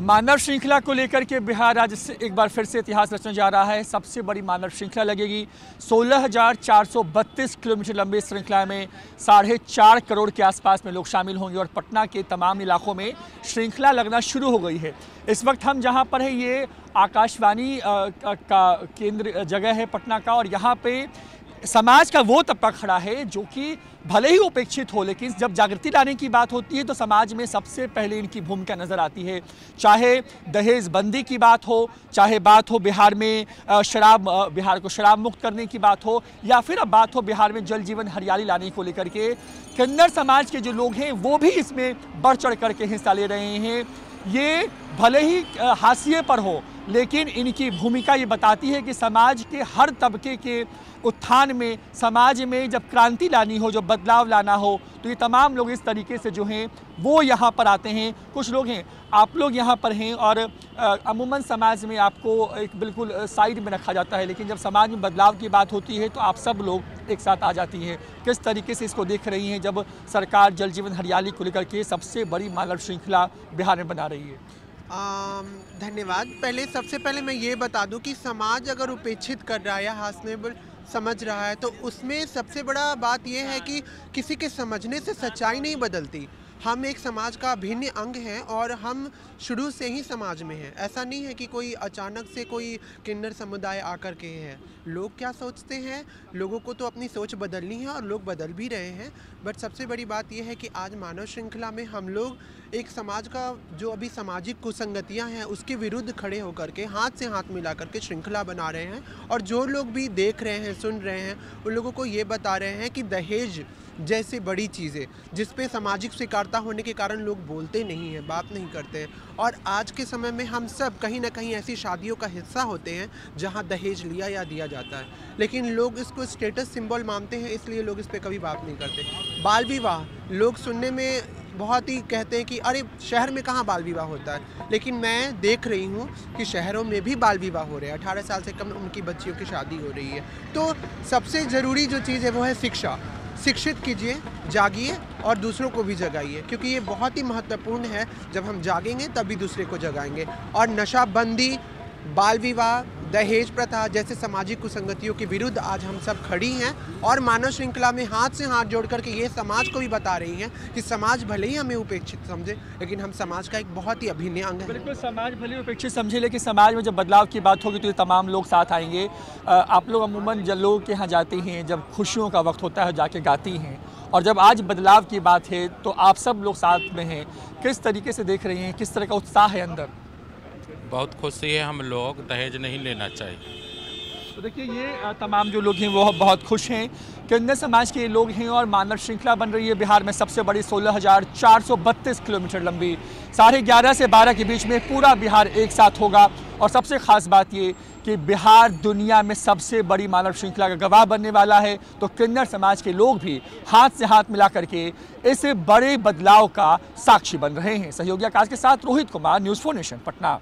मानव श्रृंखला को लेकर के बिहार राज्य से एक बार फिर से इतिहास रचने जा रहा है। सबसे बड़ी मानव श्रृंखला लगेगी। 16,432 किलोमीटर लंबी श्रृंखला में 4.5 करोड़ के आसपास में लोग शामिल होंगे और पटना के तमाम इलाकों में श्रृंखला लगना शुरू हो गई है। इस वक्त हम जहां पर है ये आकाशवाणी का केंद्र जगह है पटना का, और यहाँ पे समाज का वो तबका खड़ा है जो कि भले ही उपेक्षित हो, लेकिन जब जागृति लाने की बात होती है तो समाज में सबसे पहले इनकी भूमिका नज़र आती है। चाहे दहेज बंदी की बात हो, चाहे बात हो बिहार में बिहार को शराब मुक्त करने की बात हो, या फिर अब बात हो बिहार में जल जीवन हरियाली लाने को लेकर के, कन्नड़ समाज के जो लोग हैं वो भी इसमें बढ़ चढ़ करके हिस्सा ले रहे हैं। ये भले ही हाशिए पर हो, लेकिन इनकी भूमिका ये बताती है कि समाज के हर तबके के उत्थान में, समाज में जब क्रांति लानी हो, जब बदलाव लाना हो, तो ये तमाम लोग इस तरीके से जो हैं वो यहाँ पर आते हैं। कुछ लोग हैं, आप लोग यहाँ पर हैं, और अमूमन समाज में आपको एक बिल्कुल साइड में रखा जाता है, लेकिन जब समाज में बदलाव की बात होती है तो आप सब लोग एक साथ आ जाती हैं। किस तरीके से इसको देख रही हैं जब सरकार जल जीवन हरियाली को लेकर के सबसे बड़ी मानव श्रृंखला बिहार में बना रही है? धन्यवाद। सबसे पहले मैं ये बता दूं कि समाज अगर उपेक्षित कर रहा है या हास्यबल समझ रहा है तो उसमें सबसे बड़ा बात यह है कि किसी के समझने से सच्चाई नहीं बदलती। हम एक समाज का अभिन्न अंग हैं और हम शुरू से ही समाज में हैं। ऐसा नहीं है कि कोई अचानक से कोई किन्नर समुदाय आकर के है। लोग क्या सोचते हैं, लोगों को तो अपनी सोच बदलनी है और लोग बदल भी रहे हैं। बट सबसे बड़ी बात यह है कि आज मानव श्रृंखला में हम लोग एक समाज का जो अभी सामाजिक कुसंगतियाँ हैं उसके विरुद्ध खड़े होकर के हाथ से हाथ मिला करके श्रृंखला बना रहे हैं। और जो लोग भी देख रहे हैं, सुन रहे हैं, उन लोगों को ये बता रहे हैं कि दहेज जैसे बड़ी चीज़ें जिस पे सामाजिक स्वीकारता होने के कारण लोग बोलते नहीं हैं, बात नहीं करते हैं, और आज के समय में हम सब कहीं ना कहीं ऐसी शादियों का हिस्सा होते हैं जहां दहेज लिया या दिया जाता है, लेकिन लोग इसको स्टेटस सिंबल मानते हैं, इसलिए लोग इस पे कभी बात नहीं करते। बाल विवाह लोग सुनने में बहुत ही कहते हैं कि अरे शहर में कहाँ बाल विवाह होता है, लेकिन मैं देख रही हूँ कि शहरों में भी बाल विवाह हो रहे हैं। 18 साल से कम उनकी बच्चियों की शादी हो रही है। तो सबसे ज़रूरी जो चीज़ है वो है शिक्षा। शिक्षित कीजिए, जागिए और दूसरों को भी जगाइए, क्योंकि ये बहुत ही महत्वपूर्ण है। जब हम जागेंगे तभी दूसरे को जगाएंगे। और नशाबंदी, बाल विवाह, दहेज प्रथा जैसे सामाजिक कुसंगतियों के विरुद्ध आज हम सब खड़ी हैं और मानव श्रृंखला में हाथ से हाथ जोड़ करके ये समाज को भी बता रही हैं कि समाज भले ही हमें उपेक्षित समझे, लेकिन हम समाज का एक बहुत ही अभिन्न अंग है। बिल्कुल, समाज भले ही उपेक्षित समझे, लेकिन समाज में जब बदलाव की बात होगी तो ये तमाम लोग साथ आएंगे। आप लोग अमूमन जब लोगों के यहाँ जाते हैं, जब खुशियों का वक्त होता है जाके गाती हैं, और जब आज बदलाव की बात है तो आप सब लोग साथ में हैं। किस तरीके से देख रहे हैं, किस तरह का उत्साह है अंदर? बहुत खुशी है। हम लोग दहेज नहीं लेना चाहिए। तो देखिए, ये तमाम जो लोग हैं वो बहुत खुश हैं। किन्नर समाज के लोग हैं और मानव श्रृंखला बन रही है बिहार में सबसे बड़ी 16,432 किलोमीटर लंबी। 11:30 से 12 के बीच में पूरा बिहार एक साथ होगा। और सबसे ख़ास बात ये कि बिहार दुनिया में सबसे बड़ी मानव श्रृंखला का गवाह बनने वाला है। तो किन्नर समाज के लोग भी हाथ से हाथ मिला करके इस बड़े बदलाव का साक्षी बन रहे हैं। सहयोगी आकाश के साथ रोहित कुमार, न्यूज़ 4 नेशन, पटना।